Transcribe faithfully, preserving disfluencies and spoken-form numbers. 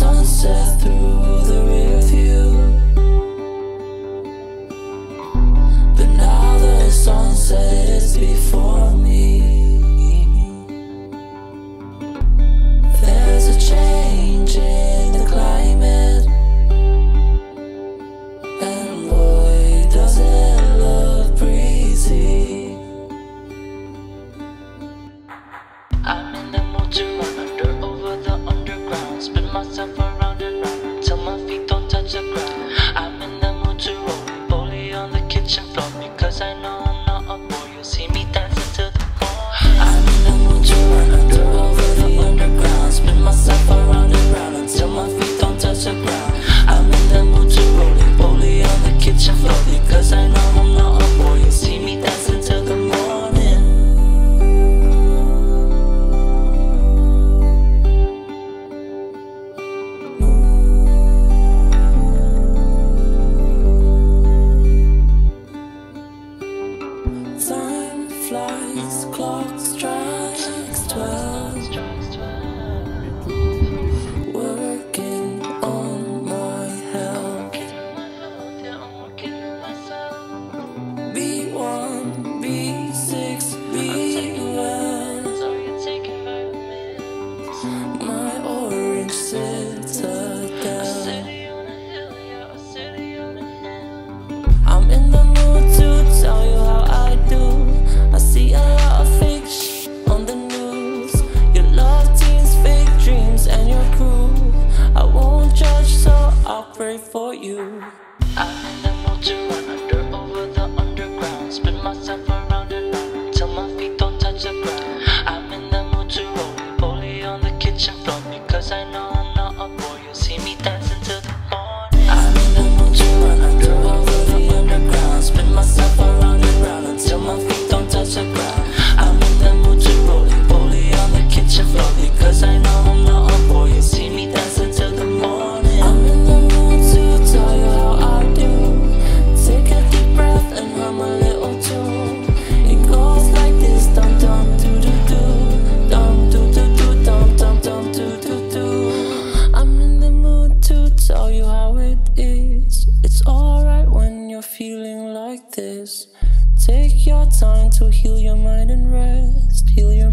sunset through the rear view, but now the sunset is before me. There's a change in the climate, and boy does it look breezy. I'm in the mood to run under over the underground, spin myself around and round till my feet don't touch the ground. I'm in the mood to roll, bully on the kitchen floor, because I know I'm not a boy. You see me dancing to the ball. I'm in the mood to run under over the underground, spin myself around and round until my feet don't touch the ground. I'm in the mood to roll, bully on the kitchen floor, because I know I'm not a boy. You see me dancing to the feeling like this. Take your time to heal your mind and rest. Heal your